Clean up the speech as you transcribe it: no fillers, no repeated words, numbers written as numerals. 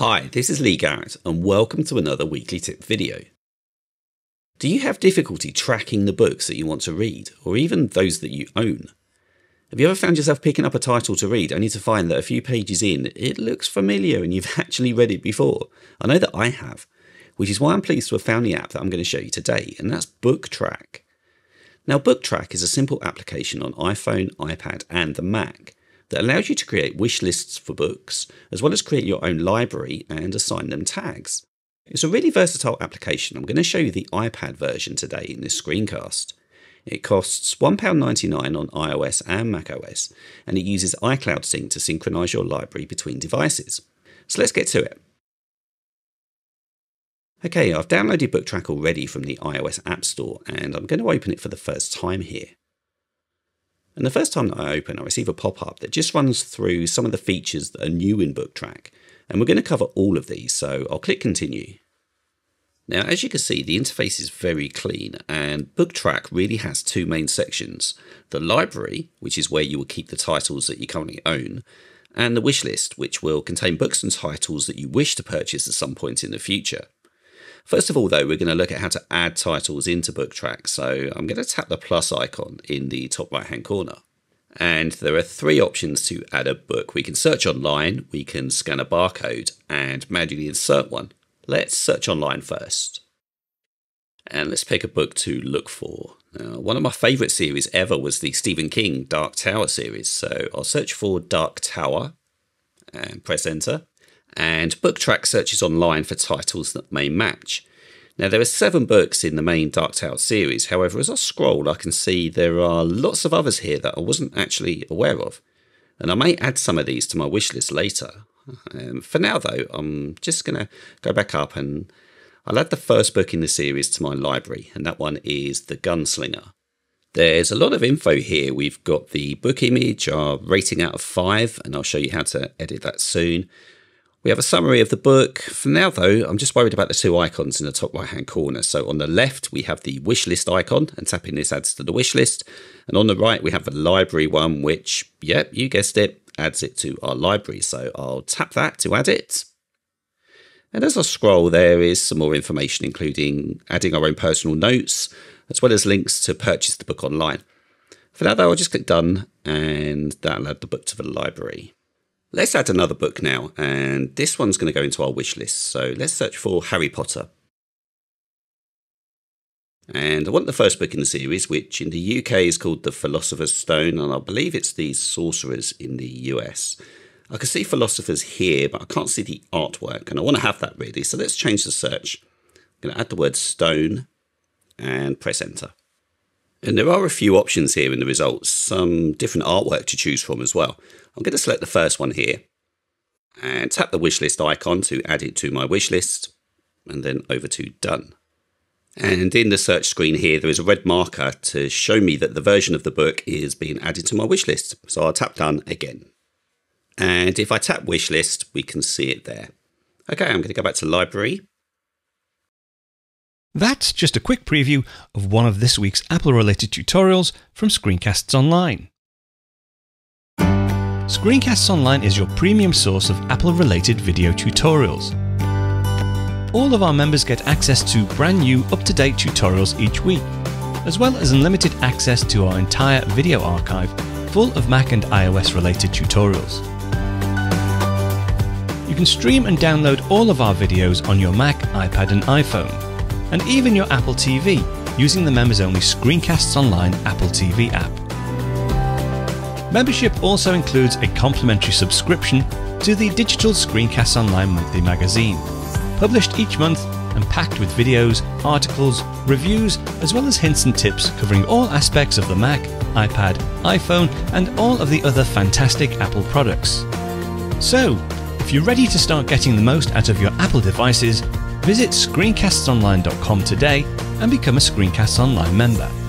Hi, this is Lee Garrett and welcome to another weekly tip video. Do you have difficulty tracking the books that you want to read, or even those that you own? Have you ever found yourself picking up a title to read only to find that a few pages in, it looks familiar and you've actually read it before? I know that I have, which is why I'm pleased to have found the app that I'm going to show you today, and that's Book Track. Now, Book Track is a simple application on iPhone, iPad and the Mac that allows you to create wish lists for books, as well as create your own library and assign them tags. It's a really versatile application. I'm going to show you the iPad version today in this screencast. It costs £1.99 on iOS and macOS, and it uses iCloud Sync to synchronise your library between devices. So let's get to it. Okay, I've downloaded Book Track already from the iOS App Store, and I'm going to open it for the first time here. And the first time that I open, I receive a pop-up that just runs through some of the features that are new in Book Track. And we're going to cover all of these, so I'll click continue. Now, as you can see, the interface is very clean, and Book Track really has two main sections. The library, which is where you will keep the titles that you currently own, and the wish list, which will contain books and titles that you wish to purchase at some point in the future. First of all, though, we're going to look at how to add titles into Book Track. So I'm going to tap the plus icon in the top right hand corner. And there are three options to add a book. We can search online, we can scan a barcode and manually insert one. Let's search online first. And let's pick a book to look for. Now, one of my favourite series ever was the Stephen King Dark Tower series. So I'll search for Dark Tower and press enter. And Book Track searches online for titles that may match. Now, there are 7 books in the main Dark Tower series. However, as I scroll, I can see there are lots of others here that I wasn't actually aware of. And I may add some of these to my wish list later. For now, though, I'm just going to go back up and I'll add the first book in the series to my library. And that one is The Gunslinger. There's a lot of info here. We've got the book image, our rating out of 5, and I'll show you how to edit that soon. We have a summary of the book. For now, though, I'm just worried about the two icons in the top right-hand corner. So on the left, we have the wish list icon, and tapping this adds to the wish list. And on the right, we have the library one, which, yep, you guessed it, adds it to our library. So I'll tap that to add it. And as I scroll, there is some more information, including adding our own personal notes, as well as links to purchase the book online. For now, though, I'll just click done, and that'll add the book to the library. Let's add another book now, and this one's going to go into our wish list. So let's search for Harry Potter. And I want the first book in the series, which in the UK is called The Philosopher's Stone, and I believe it's The Sorcerers in the US. I can see philosophers here, but I can't see the artwork, and I want to have that really. So let's change the search. I'm going to add the word stone and press enter. And there are a few options here in the results, some different artwork to choose from as well. I'm going to select the first one here and tap the wishlist icon to add it to my wishlist and then over to done. And in the search screen here, there is a red marker to show me that the version of the book is being added to my wishlist. So I'll tap done again. And if I tap wishlist, we can see it there. Okay, I'm going to go back to library. That's just a quick preview of one of this week's Apple-related tutorials from Screencasts Online. Screencasts Online is your premium source of Apple-related video tutorials. All of our members get access to brand new, up-to-date tutorials each week, as well as unlimited access to our entire video archive full of Mac and iOS-related tutorials. You can stream and download all of our videos on your Mac, iPad and iPhone, and even your Apple TV using the members-only Screencasts Online Apple TV app. Membership also includes a complimentary subscription to the digital Screencasts Online monthly magazine, published each month and packed with videos, articles, reviews, as well as hints and tips covering all aspects of the Mac, iPad, iPhone, and all of the other fantastic Apple products. So, if you're ready to start getting the most out of your Apple devices, visit screencastsonline.com today and become a Screencasts Online member.